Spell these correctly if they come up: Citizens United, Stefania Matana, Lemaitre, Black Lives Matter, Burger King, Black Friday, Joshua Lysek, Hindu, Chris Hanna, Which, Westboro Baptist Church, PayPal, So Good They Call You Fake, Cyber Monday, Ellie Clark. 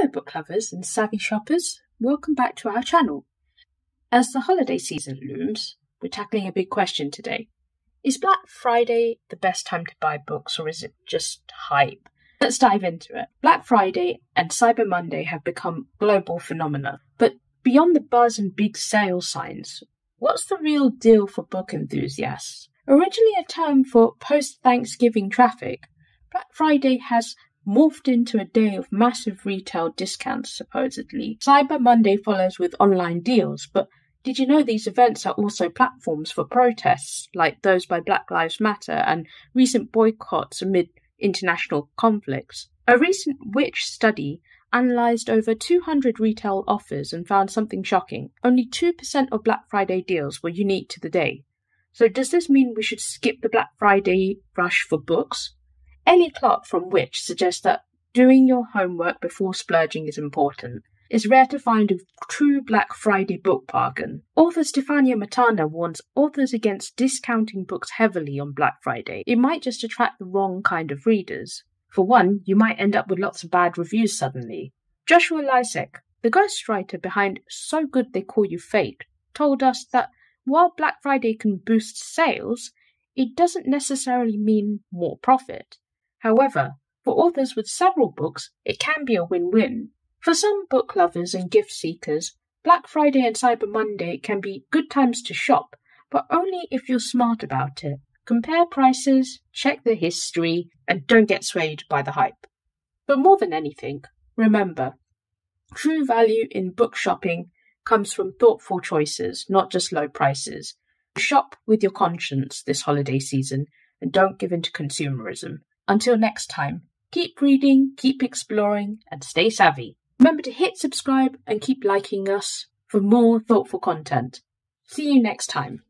Hello book lovers and savvy shoppers, welcome back to our channel. As the holiday season looms, we're tackling a big question today. Is Black Friday the best time to buy books, or is it just hype? Let's dive into it. Black Friday and Cyber Monday have become global phenomena, but beyond the buzz and big sale signs, what's the real deal for book enthusiasts? Originally a term for post-Thanksgiving traffic, Black Friday has morphed into a day of massive retail discounts, supposedly. Cyber Monday follows with online deals, but did you know these events are also platforms for protests, like those by Black Lives Matter and recent boycotts amid international conflicts? A recent Which study analysed over 200 retail offers and found something shocking. Only 2% of Black Friday deals were unique to the day. So does this mean we should skip the Black Friday rush for books? Ellie Clark from Which suggests that doing your homework before splurging is important. It's rare to find a true Black Friday book bargain. Author Stefania Matana warns authors against discounting books heavily on Black Friday. It might just attract the wrong kind of readers. For one, you might end up with lots of bad reviews suddenly. Joshua Lysek, the ghostwriter behind So Good They Call You Fake, told us that while Black Friday can boost sales, it doesn't necessarily mean more profit. However, for authors with several books, it can be a win-win. For some book lovers and gift seekers, Black Friday and Cyber Monday can be good times to shop, but only if you're smart about it. Compare prices, check the history, and don't get swayed by the hype. But more than anything, remember, true value in book shopping comes from thoughtful choices, not just low prices. Shop with your conscience this holiday season and don't give in to consumerism. Until next time, keep reading, keep exploring, and stay savvy. Remember to hit subscribe and keep liking us for more thoughtful content. See you next time.